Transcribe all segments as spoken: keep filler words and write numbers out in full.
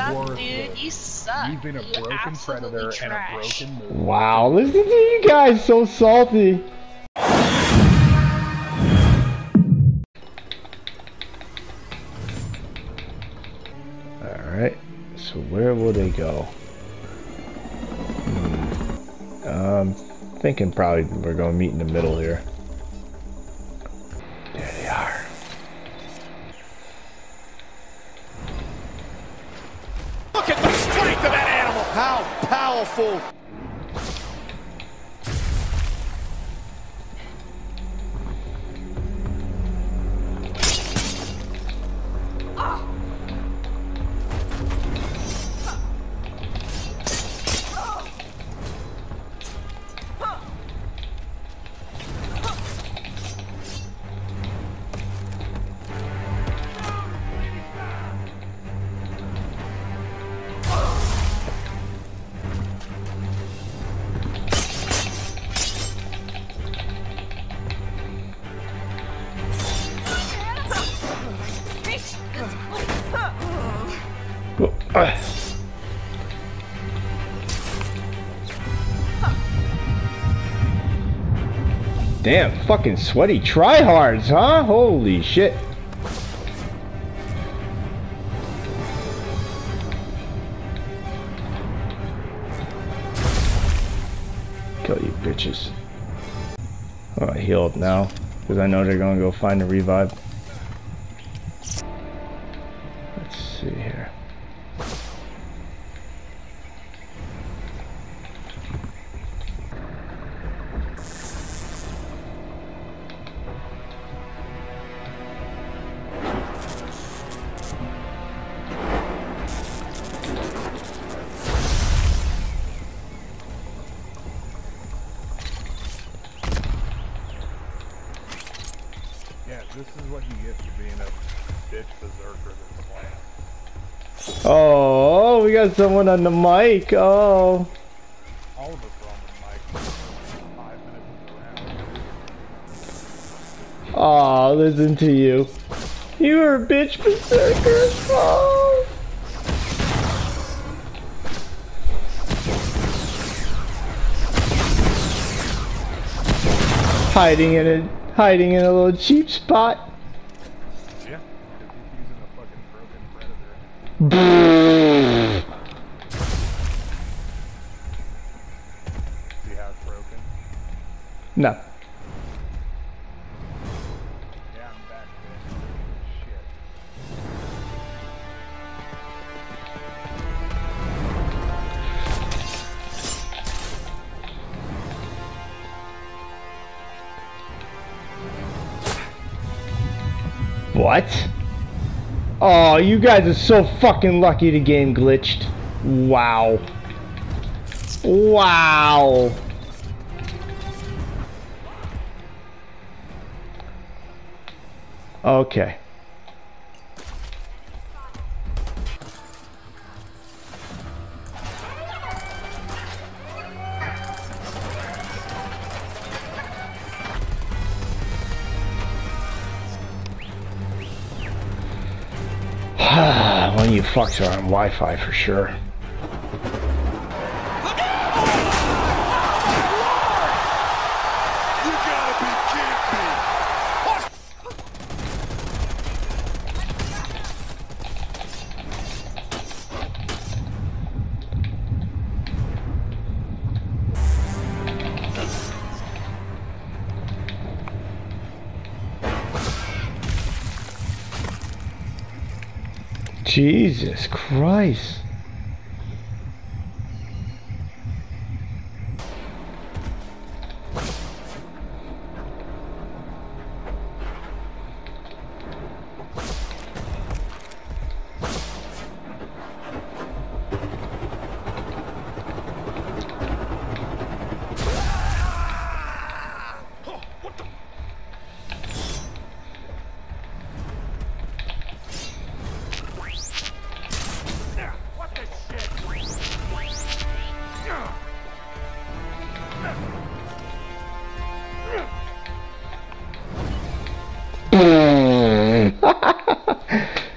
suck, dude. You suck. You've been a you broken predator trash. and a broken movie. Wow, listen to you guys, so salty. Alright, so where will they go? Hmm. Um, thinking probably we're gonna meet in the middle here. There they are. Look at the strength of that animal! How powerful! Damn, fucking sweaty tryhards, huh? Holy shit. Kill you bitches. Oh, I healed now, because I know they're gonna go find the revive. Let's see here. This is what you get for being a bitch berserker this plan. Oh, we got someone on the mic. Oh. All of us are on the mic. Five minutes around. Oh, listen to you. You were a bitch berserker. Oh. Hiding in it. Hiding in a little cheap spot. Yeah, because he's using a fucking broken predator. See how it's broken? No. Yeah, I'm back there. Shit. What? Oh, you guys are so fucking lucky the game glitched. Wow. Wow. Okay. One of you fucks are on Wi-Fi for sure. You gotta be kidding me. Jesus Christ.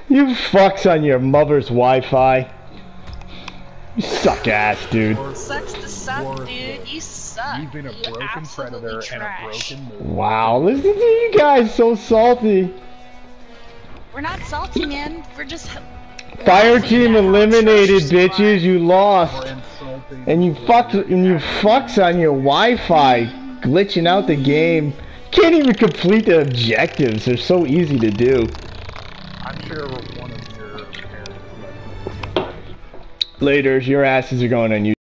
You fucks on your mother's Wi-Fi. You suck ass, dude. Sucks to suck, dude. You suck. You've been a you broken predator trash. And a broken move. Wow, listen to you guys, so salty. We're not salty, man. We're just. Fire team eliminated, bitches. You lost. And you fucked. And you fucks on your Wi-Fi, glitching out the game. Can't even complete the objectives. They're so easy to do. I'm sure one of your parents. Later, your asses are going on YouTube.